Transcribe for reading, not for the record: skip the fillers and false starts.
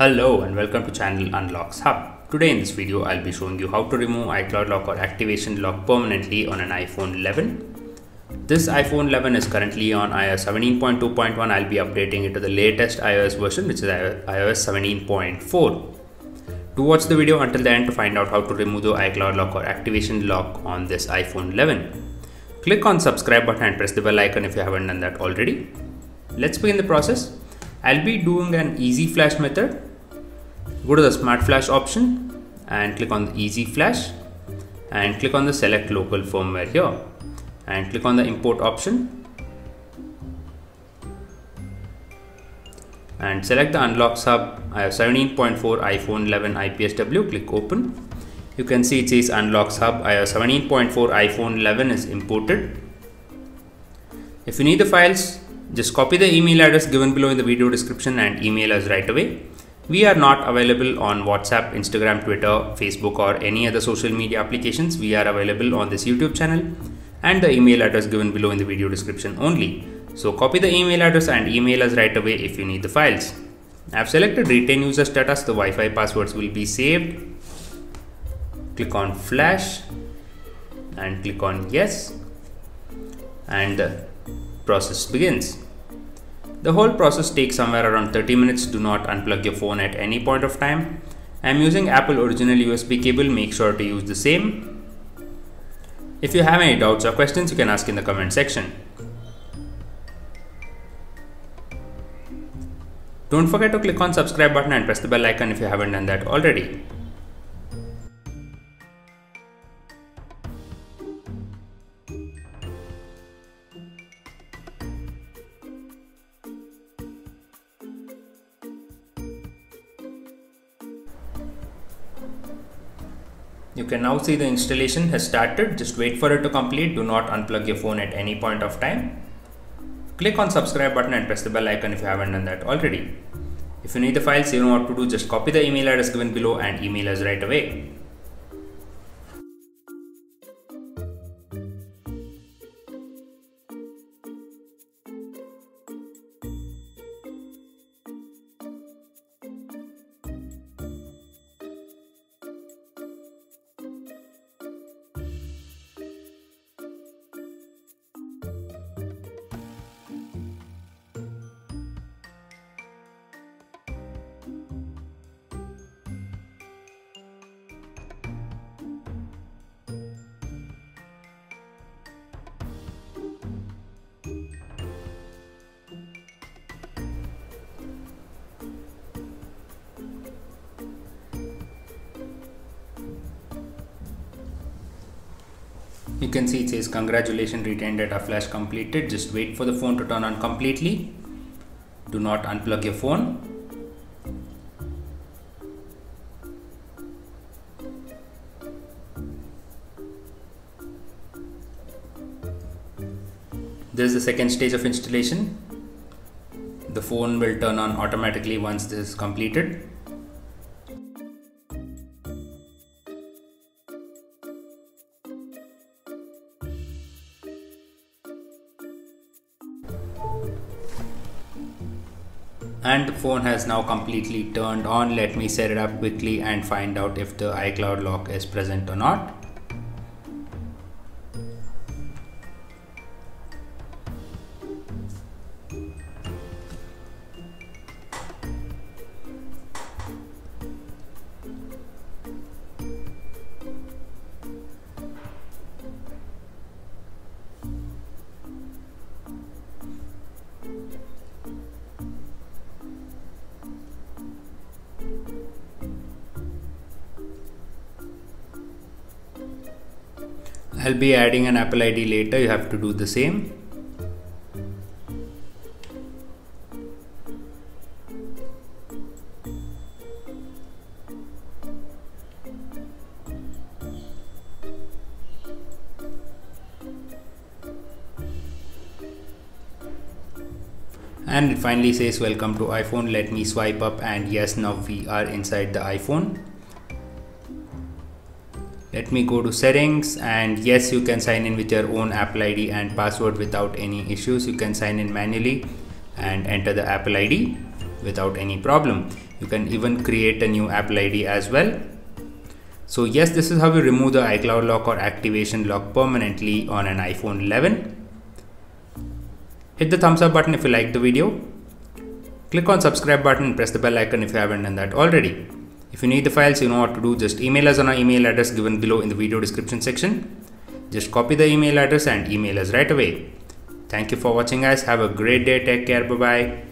Hello and welcome to channel Unlocks Hub. Today in this video I'll be showing you how to remove iCloud lock or activation lock permanently on an iPhone 11. This iPhone 11 is currently on iOS 17.2.1. I'll be updating it to the latest iOS version, which is iOS 17.4. To watch the video until the end to find out how to remove the iCloud lock or activation lock on this iPhone 11. Click on subscribe button and press the bell icon if you haven't done that already. Let's begin the process. I'll be doing an Easy Flash method. Go to the Smart Flash option and click on the Easy Flash and click on the Select Local Firmware here and click on the Import option and select the Unlocks Hub iOS 17.4 iPhone 11 IPSW. Click Open. You can see it says Unlocks Hub iOS 17.4 iPhone 11 is imported. If you need the files, just copy the email address given below in the video description and email us right away. We are not available on WhatsApp, Instagram, Twitter, Facebook or any other social media applications. We are available on this YouTube channel and the email address given below in the video description only. So copy the email address and email us right away if you need the files. I've selected retain user status. The Wi-Fi passwords will be saved. Click on flash and click on yes and the process begins. The whole process takes somewhere around 30 minutes. Do not unplug your phone at any point of time. I am using Apple original USB cable. Make sure to use the same. If you have any doubts or questions, you can ask in the comment section. Don't forget to click on subscribe button and press the bell icon if you haven't done that already. You can now see the installation has started. Just wait for it to complete. Do not unplug your phone at any point of time. Click on subscribe button and press the bell icon if you haven't done that already. If you need the files, you know what to do. Just copy the email address given below and email us right away. You can see it says congratulations, retained data flash completed. Just wait for the phone to turn on completely. Do not unplug your phone. This is the second stage of installation. The phone will turn on automatically once this is completed. And the phone has now completely turned on. Let me set it up quickly and find out if the iCloud lock is present or not. I'll be adding an Apple ID later. You have to do the same. And it finally says welcome to iPhone. Let me swipe up and yes, now we are inside the iPhone. Let me go to settings and yes, you can sign in with your own Apple ID and password without any issues. You can sign in manually and enter the Apple ID. without any problem. You can even create a new Apple ID as well. So yes, this is how you remove the iCloud lock or activation lock permanently on an iPhone 11. Hit the thumbs up button if you like the video. Click on subscribe button, press the bell icon if you haven't done that already. If you need the files, you know what to do. Just email us on our email address given below in the video description section. Just copy the email address and email us right away. Thank you for watching guys. Have a great day. Take care. Bye bye.